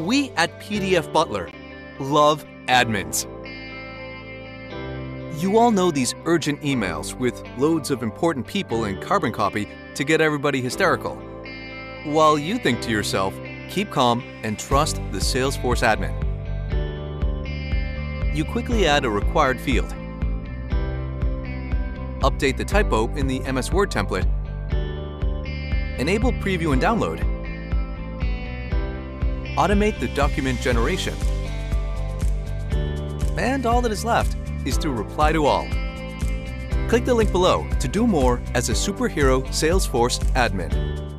We at PDF Butler love admins. You all know these urgent emails with loads of important people and carbon copy to get everybody hysterical. While you think to yourself, keep calm and trust the Salesforce admin. You quickly add a required field, update the typo in the MS Word template, enable preview and download, automate the document generation, and all that is left is to reply to all. Click the link below to do more as a superhero Salesforce admin.